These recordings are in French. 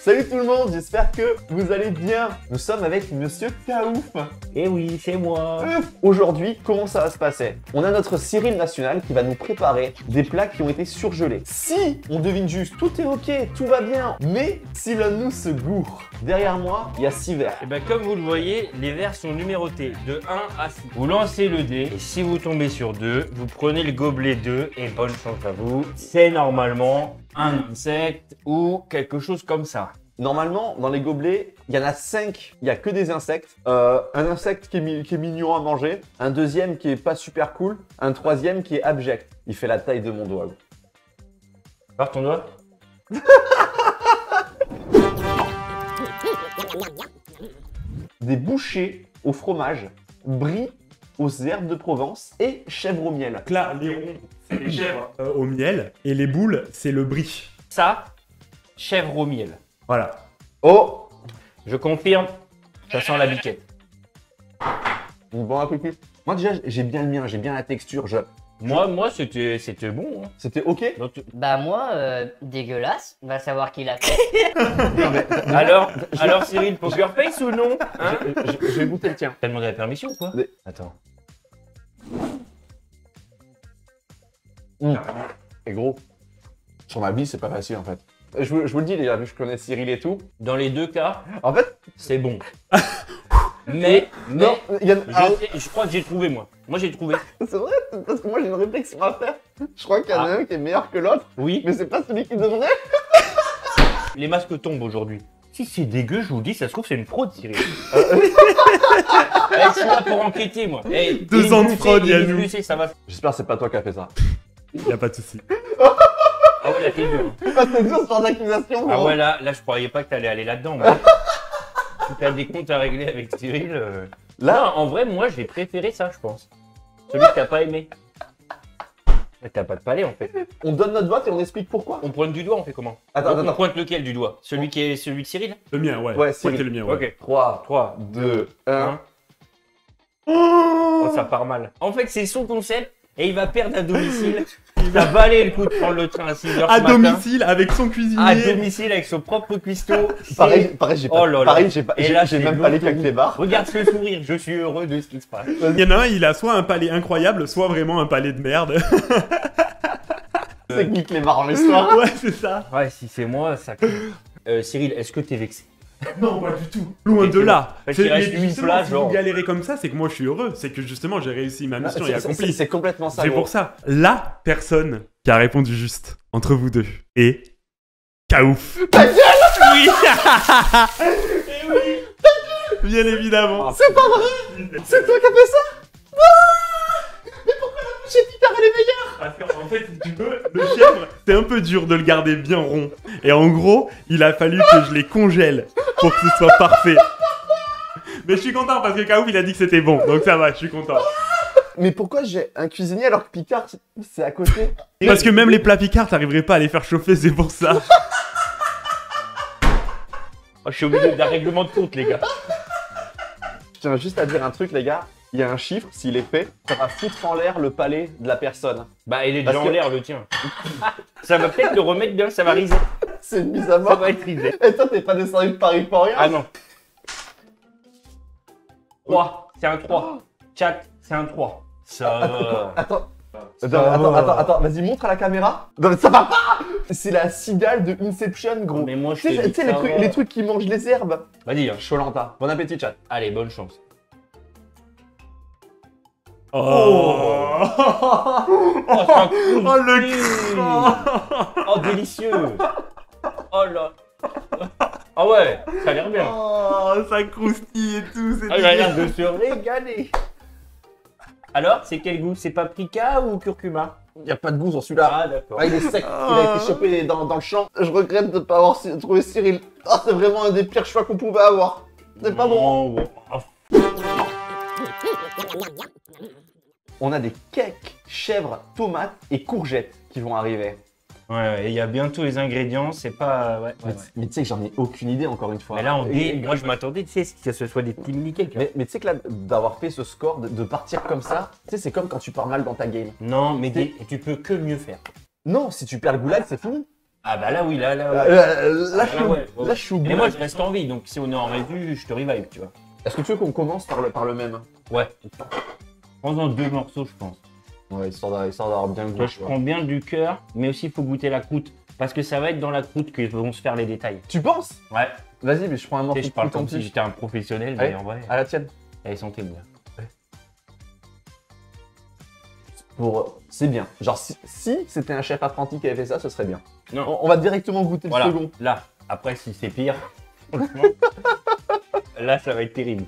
Salut tout le monde, j'espère que vous allez bien. Nous sommes avec Monsieur Kaouf. Eh oui, c'est moi. Aujourd'hui, comment ça va se passer? On a notre Cyril national qui va nous préparer des plats qui ont été surgelés. Si on devine juste, tout est ok, tout va bien, mais si l'on nous se gourre. Derrière moi, il y a 6 verres. Et bien comme vous le voyez, les verres sont numérotés de 1 à 6. Vous lancez le dé et si vous tombez sur 2, vous prenez le gobelet 2 et bonne chance à vous. C'est normalement un insecte ou quelque chose comme ça. Normalement, dans les gobelets, il y en a 5, il n'y a que des insectes. Un insecte qui est mignon à manger, un deuxième qui est pas super cool, un troisième qui est abject. Il fait la taille de mon doigt. Par ton doigt. Des bouchées au fromage, brie aux herbes de Provence et chèvre au miel. Donc là, les ronds, c'est les chèvres au miel et les boules, c'est le brie. Ça, chèvre au miel. Voilà. Oh, je confirme, ça sent la biquette. Bon appétit. Moi déjà, j'ai bien le mien, j'ai bien la texture. Moi c'était bon. Hein. C'était ok. Donc, bah moi, dégueulasse. On va savoir qui l'a fait. alors Cyril, poker face ou non, hein? Je vais goûter le tien. T'as demandé la permission ou quoi? Mais... Attends. Mmh. Et gros, sur ma vie, c'est pas facile en fait. Je vous le dis déjà, vu que je connais Cyril et tout. Dans les deux cas, en fait, c'est bon. Mais non, je crois que j'ai trouvé moi. Moi j'ai trouvé. C'est vrai, parce que moi j'ai une réflexion à faire. Je crois qu'il y en a un qui est meilleur que l'autre. Oui. Mais c'est pas celui qui devrait. Les masques tombent aujourd'hui. Si c'est dégueu, je vous le dis, ça se trouve c'est une fraude, Cyril. Je suis là pour enquêter moi. Hey, 2 ans de fraude, il y a nous. J'espère que c'est pas toi qui as fait ça. Y a pas de souci. Ah ouais, là t'es dur. C'est dur ce genre d'accusation. Ah ouais, là je croyais pas que t'allais aller là-dedans. T'as des comptes à régler avec Cyril. Là, non, en vrai, moi, j'ai préféré ça, je pense. Celui que t'as pas aimé. T'as pas de palais, en fait. On donne notre vote et on explique pourquoi. On pointe du doigt, on fait comment? Attends. On pointe lequel du doigt? Celui de Cyril? Le mien, ouais. Ouais, Cyril. Pointez le mien, ouais. Ok. 3, 2, 1. Oh, ça part mal. En fait, c'est son concept et il va perdre à domicile. Il a valé le coup de prendre le train à 6h à domicile avec son cuisinier. À domicile avec son propre cuistot. Pareil, j'ai pas. J'ai même pas les cas que les barres. Regarde ce sourire, je suis heureux de ce qui se passe. Il y en a un, il a soit un palais incroyable, soit vraiment un palais de merde. C'est qui les barres le soir? Ouais, c'est ça. Ouais, si c'est moi, ça. Cyril, est-ce que t'es vexé? Non, pas du tout. Loin de là. C'est justement, si vous galérez comme ça, c'est que moi je suis heureux. C'est que justement, j'ai réussi ma mission et accompli. C'est complètement ça. C'est pour ça. La personne qui a répondu juste entre vous deux est... Kaouf. Ta gueule. Oui. Et oui. Bien évidemment. C'est pas vrai. C'est toi qui as fait ça. Mais pourquoi la bouche est hyper éveillée? Parce qu'en fait, si tu veux, le chèvre, c'est un peu dur de le garder bien rond. Et en gros, il a fallu que je les congèle pour que ce soit parfait. Mais je suis content parce que Kaouf il a dit que c'était bon, donc ça va, je suis content. Mais pourquoi j'ai un cuisinier alors que Picard c'est à côté? Parce que même les plats Picard t'arriverais pas à les faire chauffer, c'est pour ça. Oh, je suis obligé d'un règlement de compte les gars. Je tiens juste à dire un truc les gars, il y a un chiffre, s'il est fait, ça va foutre en l'air le palais de la personne. Bah il est déjà en l'air le tien. Ça va peut-être le remettre bien, ça va riser. C'est une mise à mort. Ça va être risé. Et toi, t'es pas descendu de Paris pour rien? Ah non. 3, c'est un 3. 4, c'est un 3. Ça va. Attends, vas-y, montre à la caméra. Non, mais ça va pas. C'est la cigale de Inception, gros. Mais moi, je sais. Tu sais, les trucs qui mangent les herbes. Vas-y, Cholanta. Bon appétit, chat. Allez, bonne chance. Oh, le Oh, délicieux. Oh là. Ah ouais, ça a l'air bien. Oh, ça croustille et tout, c'est il a l'air de se régaler. Alors, c'est quel goût? C'est paprika ou curcuma? Il n'y a pas de goût sur celui-là. Ah d'accord. Ah, il est sec, il a été chopé dans le champ. Je regrette de ne pas avoir trouvé Cyril. Oh, c'est vraiment un des pires choix qu'on pouvait avoir. C'est pas bon. On a des cakes, chèvres, tomates et courgettes qui vont arriver. Ouais, il y a bientôt les ingrédients, c'est pas... Ouais. Mais tu sais que j'en ai aucune idée encore une fois. Mais là on dit, moi je m'attendais, tu sais, que ce soit des petits mini-cakes. Mais tu sais que là, d'avoir fait ce score, de partir comme ça, tu sais, c'est comme quand tu pars mal dans ta game. Non, mais tu peux que mieux faire. Non, si tu perds le goulag, c'est fini. Ah bah là oui, là je suis oublié. Et moi je reste en vie, donc si on est en rédu, je te revive, tu vois. Est-ce que tu veux qu'on commence par le même? Ouais. Prends-en deux morceaux, je pense. Ouais, histoire d'avoir bien le goût. Je prends bien du cœur, mais aussi il faut goûter la croûte. Parce que ça va être dans la croûte qu'ils vont se faire les détails. Tu penses? Ouais. Vas-y, mais je prends un morceau. Je parle comme si j'étais un professionnel, mais en vrai. À la tienne. Allez, santé, bien. C'est bien. Genre, si c'était un chef apprenti qui avait fait ça, ce serait bien. Non. On va directement goûter voilà. Le second. Là, après, si c'est pire, franchement, là, ça va être terrible.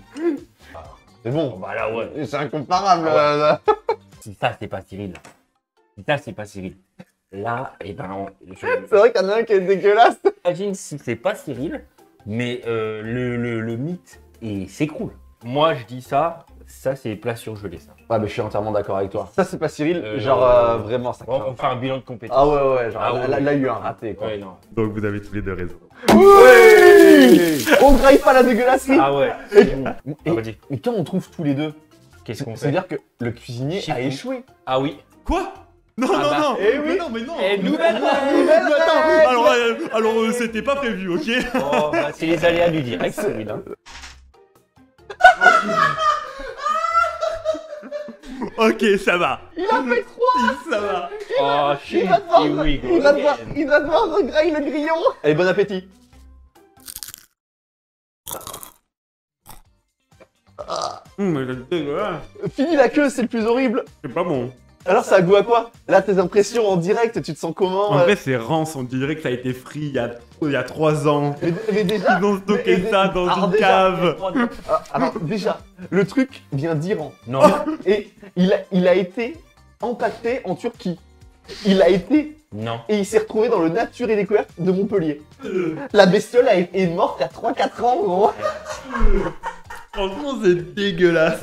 C'est bon. Bah là, ouais. C'est incomparable. Ah ouais. Si ça, c'est pas Cyril. Si ça, c'est pas Cyril. Là, et ben. C'est vrai qu'il y en a un qui est dégueulasse. Imagine si c'est pas Cyril, mais le mythe s'écroule. Moi, je dis ça. Ça, c'est plat surgelé, ça. Ouais, mais je suis entièrement d'accord avec toi. Ça, c'est pas Cyril, vraiment, ça craint. On fait un bilan de compétence. Ah ouais, genre, là, il y a eu un raté, quoi. Ouais, non. Donc, vous avez tous les deux raison. Oui, on graille pas la dégueulasserie. Ah ouais, c'est bon. Et quand on trouve tous les deux, qu'est-ce qu'on fait? C'est-à-dire que le cuisinier a échoué. Ah oui. Quoi? Non, ah non, bah, non, eh oui. Mais non, mais non. Eh, nouvelle attends, alors c'était pas prévu, ok. Oh, bah, c'est les aléas du direct, celui-là. Ok, ça va. Il a fait 3. Ça va. Il va devoir regrailler le grillon. Allez, bon appétit. Mais c'est dégueulasse. Fini la queue, c'est le plus horrible. C'est pas bon. Alors ça a goût à quoi? Là, tes impressions en direct, tu te sens comment? En vrai, c'est rance, on dirait que ça a été frit il y a 3 ans. Mais déjà, ils ont stocké ça dans une cave. Alors déjà, le truc vient d'Iran. Non. Et il a été empaqueté en Turquie. Il a été... Non. Et il s'est retrouvé dans le Nature et Découverte de Montpellier. La bestiole est morte à 3-4 ans, gros. Franchement, c'est dégueulasse.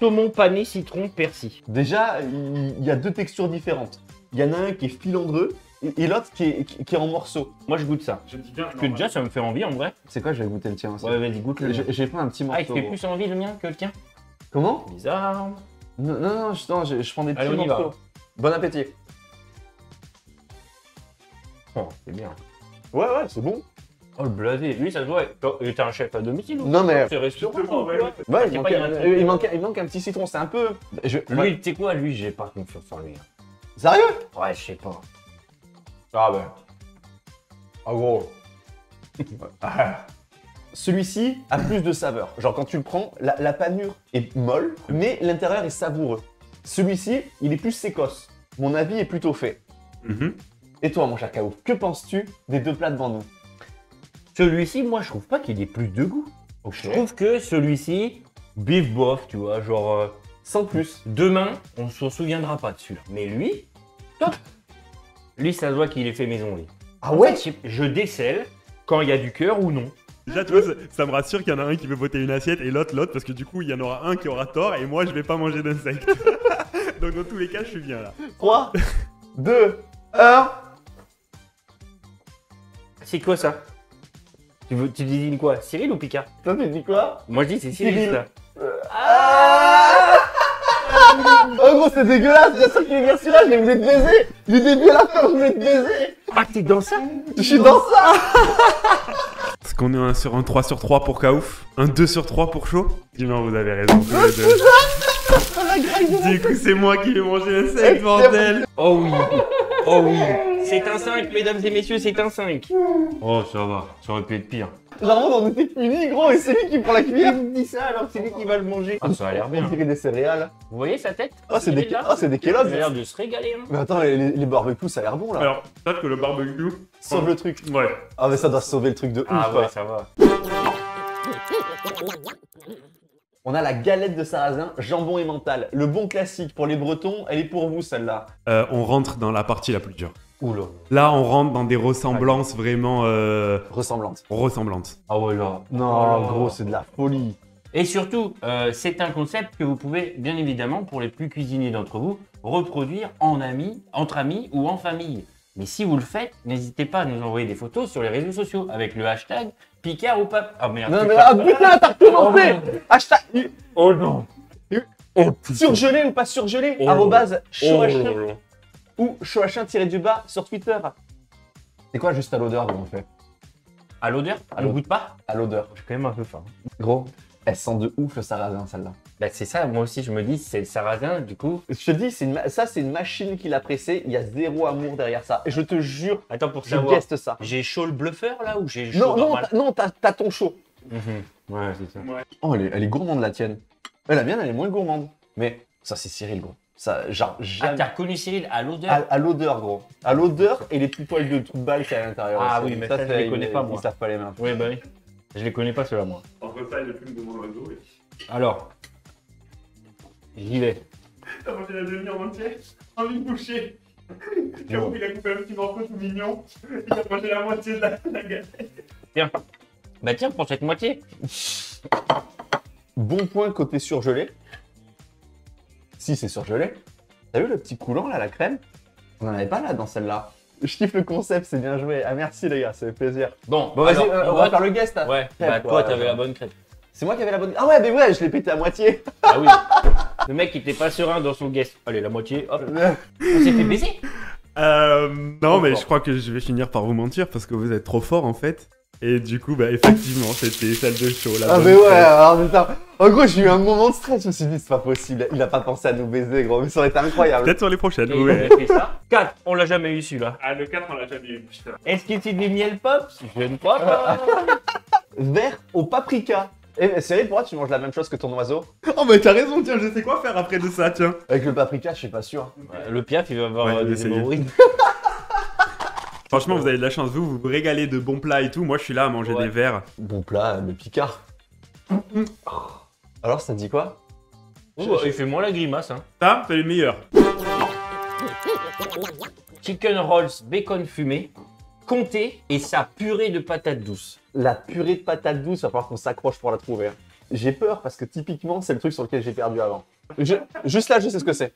Saumon pané, citron, persil. Déjà, il y a deux textures différentes. Il y en a un qui est filandreux et l'autre qui est en morceaux. Moi, je goûte ça. Je dis bien, parce que déjà, ça me fait envie en vrai. C'est quoi? Je vais goûter le tien aussi. Ouais, vas-y, goûte le tien. J'ai pris un petit morceau. Ah, il fait plus envie le mien que le tien? Comment? Bizarre. Non, je prends des petits morceaux. Bon appétit. Oh, c'est bien. Ouais, c'est bon. Oh le blasé, lui ça se voit, t'es un chef à domicile ou? Non mais... C'est restaurant, ouais. Ouais, il manque un petit citron, c'est un peu... Lui, tu sais quoi, lui j'ai pas confiance en lui. Sérieux? Ouais, je sais pas. Ah ben... Ah gros... Celui-ci a plus de saveur. Genre quand tu le prends, la panure est molle, mais l'intérieur est savoureux. Celui-ci, il est plus sécoce. Mon avis est plutôt fait. Et toi mon cher Kaouf, que penses-tu des deux plats devant nous? Celui-ci, moi, je trouve pas qu'il ait plus de goût. Okay. Je trouve que celui-ci, beef bof, tu vois, genre sans plus. Demain, on s'en souviendra pas dessus. Mais lui, top. Lui, ça se voit qu'il est fait maison, lui. Ah ouais? Je décèle quand il y a du cœur ou non. Déjà, tu vois, ça me rassure qu'il y en a un qui veut voter une assiette et l'autre, parce que du coup, il y en aura un qui aura tort et moi, je vais pas manger d'insectes. Donc, dans tous les cas, je suis bien là. 3, 2, 1. C'est quoi ça? Tu dis quoi, Cyril ou Picard? Toi tu dis quoi? Moi je dis c'est Cyril. Oh gros c'est dégueulasse, bien sûr qu'il est bien celui-là, je vais vous baiser. Du début à la fin, je voulais te baiser. Ah t'es dans ça? Je suis dans ça. Est-ce qu'on est un 3 sur 3 pour Kaouf? Un 2 sur 3 pour Chow? Non vous avez raison. Du coup c'est moi qui vais manger l'insecte, bordel. Oh oui. Oh oui. C'est un 5, mesdames et messieurs, c'est un 5. Oh, ça va, ça aurait pu être pire. Genre, on était punis, gros, et c'est lui qui prend la cuillère. Il dit ça alors que c'est lui qui va le manger. Ah, ça a l'air bien. Tirer des céréales. Vous voyez sa tête? Ah, c'est des kebabs. Ça a l'air de se régaler. Hein. Mais attends, les barbecues, ça a l'air bon là. Alors, peut-être que le barbecue sauve le truc. Ouais. Ah, mais ça doit sauver le truc de ouf. Ah, ouais, ça va. On a la galette de sarrasin, jambon et mental. Le bon classique pour les Bretons, elle est pour vous celle-là. On rentre dans la partie la plus dure. Oula. Là, on rentre dans des ressemblances vraiment... Ressemblantes. Ah ouais, là. Non, gros, c'est de la folie. Et surtout, c'est un concept que vous pouvez, bien évidemment, pour les plus cuisiniers d'entre vous, reproduire entre amis ou en famille. Mais si vous le faites, n'hésitez pas à nous envoyer des photos sur les réseaux sociaux avec le hashtag Picard ou Pape. Ah merde. Non, mais là, putain, t'as recommencé. Hashtag... Oh non. Surgelé ou pas surgelé? @CHOWH1. ou CHOWH1 sur Twitter. C'est quoi juste à l'odeur qu'on fait? À l'odeur? On goûte pas? À l'odeur. Je suis quand même un peu faim. Gros, elle sent de ouf le sarrasin celle-là. Bah c'est ça, moi aussi je me dis, c'est le sarrasin du coup. Je te dis, ça c'est une machine qui l'a pressé, il y a zéro amour derrière ça. Et je te jure, attends pour je teste ça. J'ai chaud le bluffeur là ou j'ai chaud? Non, normal. Non, t'as ton chaud. Ouais, c'est ça. Ouais. Oh, elle est gourmande la tienne. La mienne, elle est moins gourmande. Mais ça c'est Cyril gros. Ça, genre, ah, t'as reconnu Cyril à l'odeur? À l'odeur, gros. À l'odeur et les petites toiles de toute balle qui est à l'intérieur. Ah aussi. Oui, mais ça, je les connais pas, moi. Ils savent pas les mains. Oui, bah oui. Je les connais pas, ceux-là, moi. En fait, ça, il est plus de mon oiseau. Alors, j'y vais. T'as mangé la demi en entier? Envie de boucher. Kaouf, il a coupé un petit morceau tout mignon. Il a mangé la moitié de la galette. Tiens. Bah tiens, prends cette moitié. Bon point côté surgelé. Si c'est surgelé, t'as vu le petit coulant là, la crème? On n'en avait pas là dans celle-là. Je kiffe le concept, c'est bien joué. Ah merci les gars, ça fait plaisir. Bon vas-y, on va faire le guest. Ouais, crêpe, bah toi t'avais la bonne crêpe. C'est moi qui avais la bonne. Ah ouais, mais ouais, je l'ai pété à moitié. Ah oui. Le mec il était pas serein dans son guest. Allez, la moitié, hop. On s'est fait baiser. Non mais je crois que je vais finir par vous mentir parce que vous êtes trop fort en fait. Et du coup, bah effectivement, c'était salle de show là. Ah mais ouais, alors putain. En gros, j'ai eu un moment de stress, je me suis dit, c'est pas possible, il a pas pensé à nous baiser, gros, mais ça aurait été incroyable. Peut-être sur les prochaines, oui. Ouais. 4, on l'a jamais eu celui-là. Ah, le 4, on l'a jamais eu, putain. Est-ce qu'il y a du miel pop? Je ne crois pas. Vert au paprika. Eh, Cyril, pourquoi tu manges la même chose que ton oiseau? Oh, mais t'as raison, tiens, je sais quoi faire après de ça, tiens. Avec le paprika, je suis pas sûr. Le piaf, il va avoir des hémorroïdes. Franchement, vous avez de la chance, vous vous régalez de bons plats et tout. Moi, je suis là à manger des verres. Bons plats, le Picard. Alors, ça te dit quoi? Il fait moins la grimace, hein. Ça, c'est le meilleur. Chicken rolls, bacon fumé, comté et sa purée de patates douces. La purée de patates douces, il va falloir qu'on s'accroche pour la trouver. J'ai peur parce que typiquement, c'est le truc sur lequel j'ai perdu avant. Juste là, je sais ce que c'est.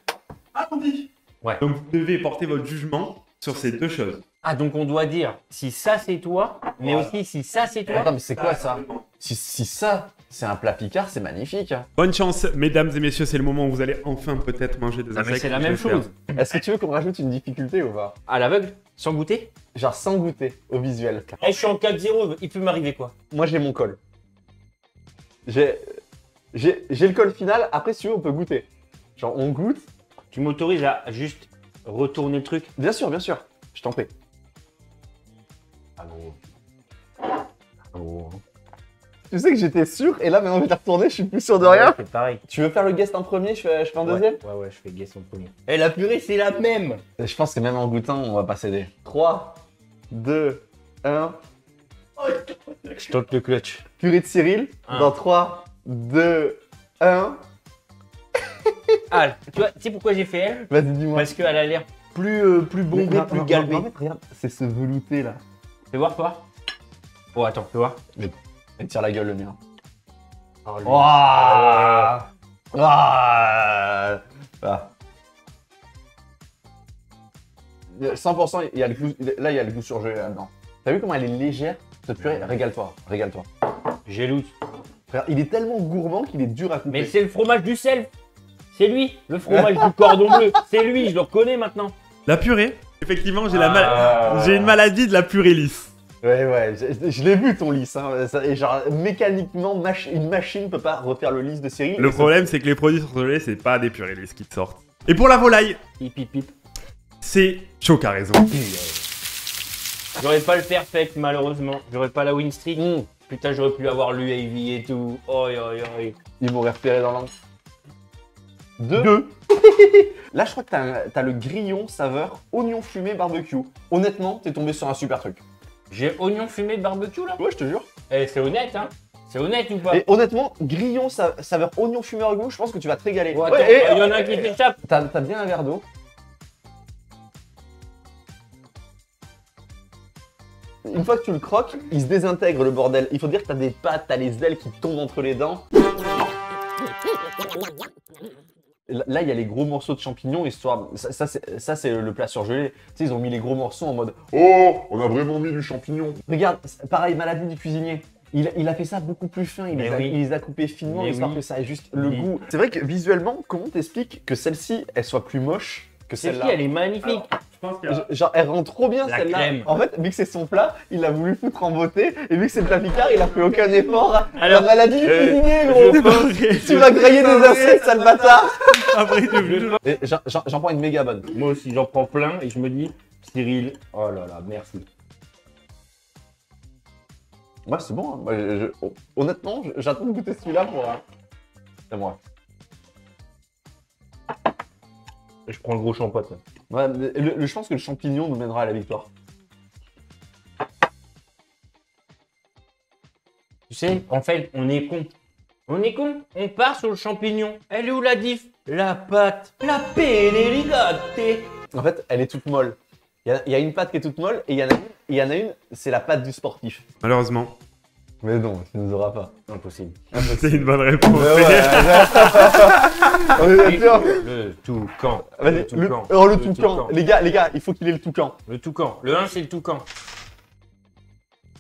Attendez. Ouais. Donc, vous devez porter votre jugement sur ces deux choses. Ah, donc on doit dire si ça c'est toi, mais aussi si ça c'est toi. Attends, mais c'est quoi ça? Si ça c'est un plat Picard, c'est magnifique. Bonne chance, mesdames et messieurs, c'est le moment où vous allez enfin peut-être manger des insectes. C'est la même chose. Est-ce que tu veux qu'on rajoute une difficulté ou pas? À l'aveugle? Sans goûter? Genre sans goûter, au visuel. Eh, je suis en 4-0, il peut m'arriver quoi? Moi j'ai mon col. J'ai le col final, après si tu veux on peut goûter. Genre on goûte. Tu m'autorises à juste retourner le truc? Bien sûr, bien sûr. Je t'en prie. Ah gros. Tu sais que j'étais sûr et là maintenant je vais retourner, je suis plus sûr de rien. C'est pareil. Tu veux faire le guest en premier, je fais en deuxième? Ouais, je fais guest en premier. Et la purée c'est la même. Je pense que même en goûtant on va pas céder. 3, 2, 1. Je tente le clutch. Purée de Cyril. Dans 3, 2, 1. Ah, tu vois, tu sais pourquoi j'ai fait elle? Vas-y dis-moi. Parce qu'elle a l'air plus bombé, plus galbé. Regarde, c'est ce velouté là. Fais voir toi. Oh attends, fais voir. Mais tire la gueule le mien. Oh, ah. 100%, il y a le goût, là il y a le goût surgelé là-dedans. T'as vu comment elle est légère, cette purée? Régale-toi, régale-toi. J'ai l'out. Frère, il est tellement gourmand qu'il est dur à couper. Mais c'est le fromage du sel. C'est lui, le fromage du cordon bleu. C'est lui, je le reconnais maintenant. La purée? Effectivement, j'ai une maladie de la purée lisse. Ouais, je l'ai vu ton lisse. Hein. Genre, mécaniquement, une machine peut pas refaire le lisse de Cyril. Le problème, c'est que les produits surgelés, c'est pas des purées lisses qui te sortent. Et pour la volaille, c'est Chow qui a raison. J'aurais pas le perfect, malheureusement. J'aurais pas la win streak. Putain, j'aurais pu avoir l'UAV et tout. Oi. Ils m'auraient repéré dans l'angle. 2. Là, je crois que t'as le grillon saveur oignon fumé barbecue. Honnêtement, t'es tombé sur un super truc. J'ai oignon fumé barbecue là? Ouais, je te jure. Eh, c'est honnête, hein? C'est honnête ou pas? Et honnêtement, grillon saveur oignon fumé barbecue, je pense que tu vas te régaler. Ouais, attends, il y en a un qui t'échappe. T'as bien un verre d'eau. Une fois que tu le croques, il se désintègre le bordel. Il faut dire que t'as des pattes, t'as les ailes qui tombent entre les dents. Là, il y a les gros morceaux de champignons, histoire. Ça c'est le plat surgelé. Tu sais, ils ont mis les gros morceaux en mode oh, on a vraiment mis du champignon. Regarde, pareil, maladie du cuisinier. Il a fait ça beaucoup plus fin, il les a coupés finement, histoire que ça ait juste le goût. C'est vrai que visuellement, comment t'expliques que celle-ci, elle soit plus moche que celle-là. Elle est magnifique. Alors, je pense que... Genre, elle rend trop bien celle-là. En fait, vu que c'est son plat, il l'a voulu foutre en beauté. Et vu que c'est le plat Picard, il a fait aucun effort. Alors, la maladie du cuisinier, gros. Tu vas griller des assiettes, sale bâtard. Après, tu veux. J'en prends une méga bonne. Moi aussi, j'en prends plein et je me dis, Cyril, oh là là, merci. Moi, c'est bon. Hein. Moi, honnêtement, j'attends de goûter celui-là pour. C'est moi. Je prends le gros champote. Ouais, je pense que le champignon nous mènera à la victoire. Tu sais, en fait, on est con. On est con. On part sur le champignon. Elle est où la diff? La pâte. La pelleridate. En fait, elle est toute molle. Il y a une pâte qui est toute molle et il y en a une, c'est la pâte du sportif. Malheureusement. Mais non, tu nous auras pas. Impossible. C'est une bonne réponse. Le toucan. Le toucan. Les gars, il faut qu'il ait le toucan. Le toucan. Le 1, c'est le toucan.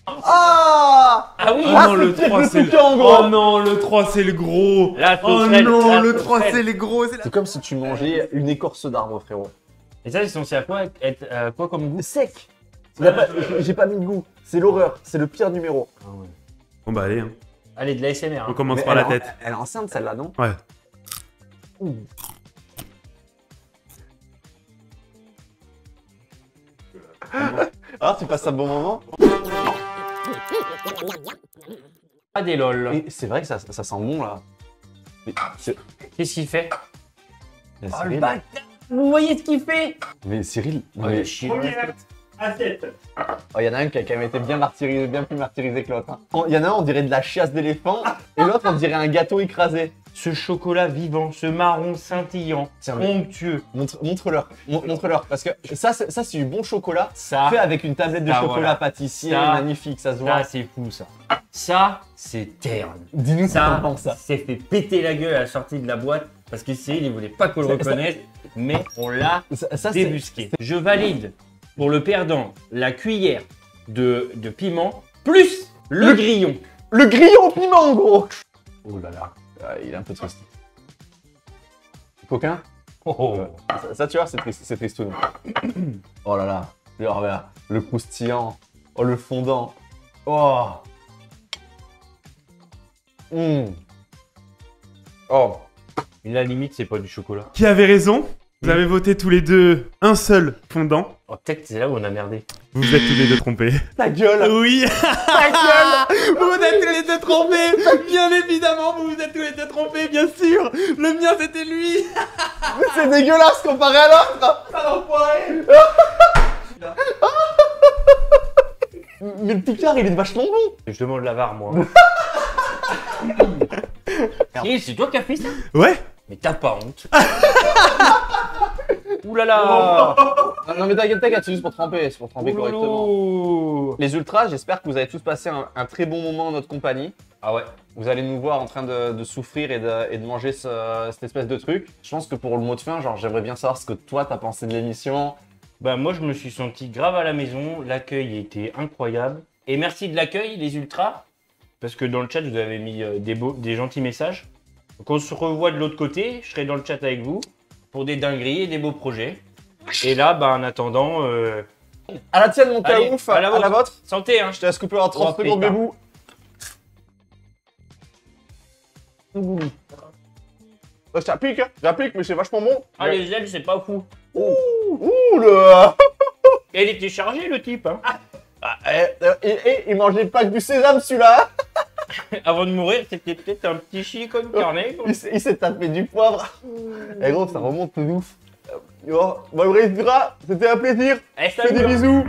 Ah! Ah oui! Ah non, le 3, c'est le toucan, gros! Oh non, le 3, c'est le gros! Oh non, le 3, c'est le gros! C'est comme si tu mangeais une écorce d'arbre, frérot. Et ça, ils sont censés à quoi être quoi comme goût? Sec! J'ai pas mis de goût. C'est l'horreur. C'est le pire numéro. Ah ouais. Bon bah allez. Hein. Allez, de l'ASMR. Hein. On commence par la tête. Elle est enceinte celle-là, non? Ouais. Ouh. Ah, tu passes un bon moment? Pas des lol. C'est vrai que ça sent bon là. Qu'est-ce qu'il fait? Oh le bâtard! Vous voyez ce qu'il fait? Mais Cyril, mais première assiette. Oh, il y en a un qui a quand même été bien martyrisé, bien plus martyrisé que l'autre. Il y en a un, on dirait de la chiasse d'éléphant, et l'autre, on dirait un gâteau écrasé. Ce chocolat vivant, ce marron scintillant, onctueux. Montre-leur, montre-leur, parce que ça c'est du bon chocolat, ça, fait avec une tablette de chocolat pâtissier, magnifique, ça se voit. Ça, c'est fou, ça. Ça, c'est terne. Dis-nous ça, t'en penses, ça. C'est fait péter la gueule à la sortie de la boîte. Parce qu'ici, il ne voulait pas qu'on le reconnaisse, mais on l'a débusqué. Je valide pour le perdant la cuillère de piment plus le grillon. Le grillon au piment, gros. Oh là là, il est un peu triste. Coquin. Oh. Ça, tu vois, c'est triste, c'est tristoun. Oh là là, le croustillant, oh le fondant, oh. Mmh. Oh. La limite, c'est pas du chocolat. Qui avait raison? Vous avez voté tous les deux un seul fondant. Oh, peut-être c'est là où on a merdé. Vous êtes tous les deux trompés. Ta gueule. Oui. Ta gueule. Vous êtes tous les deux trompés. Bien évidemment, vous êtes tous les deux trompés, bien sûr. Le mien, c'était lui. C'est dégueulasse comparé à l'autre. Ça l'enfoiré. Mais le Picard, il est vachement bon. Je demande la VAR, moi. C'est toi qui as fait ça? Ouais. Mais t'as pas honte. Ouh là là. Non mais t'inquiète, c'est juste pour tremper, c'est pour tremper correctement. Les ultras, j'espère que vous avez tous passé un très bon moment en notre compagnie. Ah ouais. Vous allez nous voir en train de souffrir et de manger cette espèce de truc. Je pense que pour le mot de fin, genre j'aimerais bien savoir ce que toi t'as pensé de l'émission. Bah moi je me suis senti grave à la maison, l'accueil était incroyable. Et merci de l'accueil les ultras. Parce que dans le chat, vous avez mis des gentils messages. Donc on se revoit de l'autre côté, je serai dans le chat avec vous pour des dingueries et des beaux projets. Et là, bah, en attendant... À la tienne, mon Kaouf, à la vôtre. Santé, hein. Je te laisse couper en 30 secondes, bébou. Je t'applique, mais c'est vachement bon. Ah, les ailes, c'est pas fou. Ouh, ouh le... Il était chargé, le type, hein. Il mangeait pas que du sésame, celui-là. Avant de mourir, c'était peut-être un petit chicon carnet. Il s'est tapé du poivre. Et gros, ça remonte de ouf. Bon, Maurice Dura, c'était un plaisir. Je fais des bisous.